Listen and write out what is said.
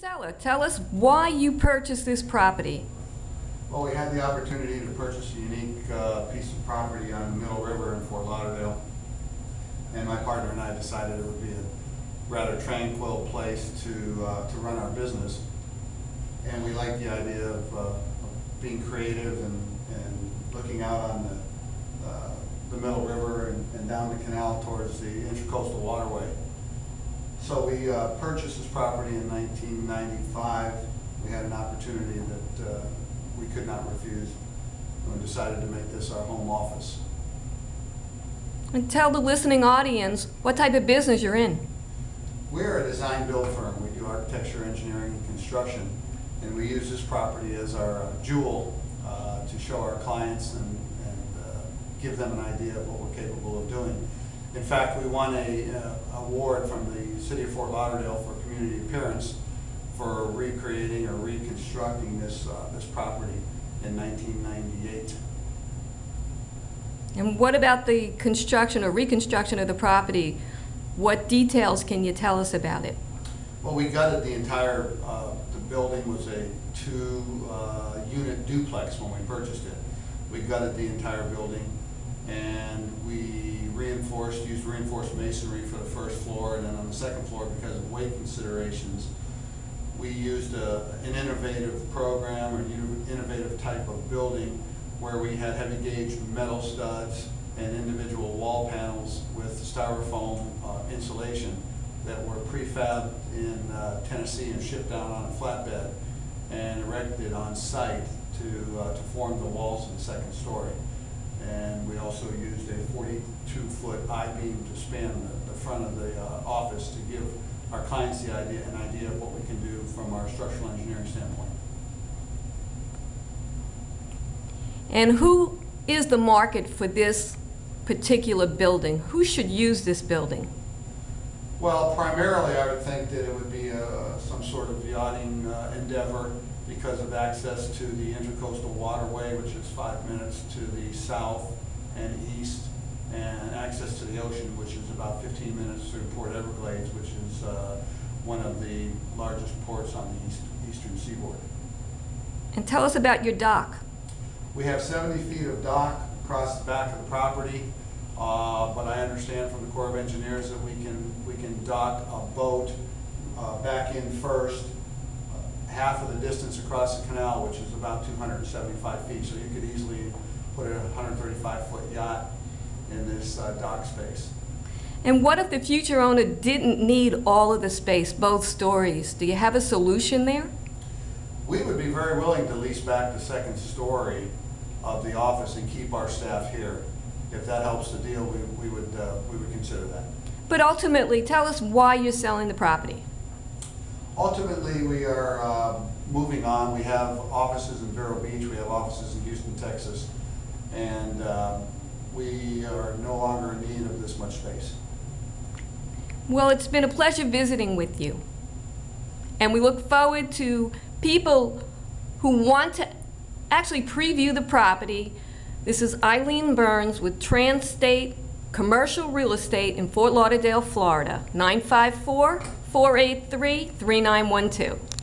Stella, tell us why you purchased this property. Well, we had the opportunity to purchase a unique piece of property on the Middle River in Fort Lauderdale, and my partner and I decided it would be a rather tranquil place to run our business. And we liked the idea of being creative and looking out on the Middle River and down the canal towards the Intracoastal Waterway. So we purchased this property in 1995. We had an opportunity that we could not refuse, and we decided to make this our home office. And tell the listening audience what type of business you're in. We're a design-build firm. We do architecture, engineering, and construction, and we use this property as our jewel to show our clients and give them an idea of what we're capable of doing. In fact, we won an award from the City of Fort Lauderdale for community appearance for recreating or reconstructing this property in 1998. And what about the construction or reconstruction of the property? What details can you tell us about it? Well, we gutted the entire, the building was a two-unit duplex when we purchased it. We gutted the entire building, and we used reinforced masonry for the first floor, and then on the second floor, because of weight considerations, we used an innovative program or innovative type of building where we had heavy gauge metal studs and individual wall panels with styrofoam insulation that were prefabbed in Tennessee and shipped down on a flatbed and erected on site to form the walls in the second story. And we also used a 42-foot I-beam to span the front of the office to give our clients an idea of what we can do from our structural engineering standpoint. And who is the market for this particular building? Who should use this building? Well, primarily I would think that it would be some sort of yachting endeavor because of access to the Intracoastal Waterway, which is 5 minutes to the south and east, and access to the ocean, which is about 15 minutes through Port Everglades, which is one of the largest ports on the eastern seaboard. And tell us about your dock. We have 70 feet of dock across the back of the property, but I understand from the Corps of Engineers that we can dock a boat back in first, half of the distance across the canal, which is about 275 feet, so you could easily put a 135-foot yacht in this dock space. And what if the future owner didn't need all of the space, both stories? Do you have a solution there? We would be very willing to lease back the second story of the office and keep our staff here. If that helps the deal, we would consider that. But ultimately, tell us why you're selling the property. Ultimately, we are moving on. We have offices in Vero Beach. We have offices in Houston, Texas. And we are no longer in need of this much space. Well, it's been a pleasure visiting with you. And we look forward to people who want to actually preview the property. This is Eileen Burns with Trans State Commercial Real Estate in Fort Lauderdale, Florida, 954-483-3912.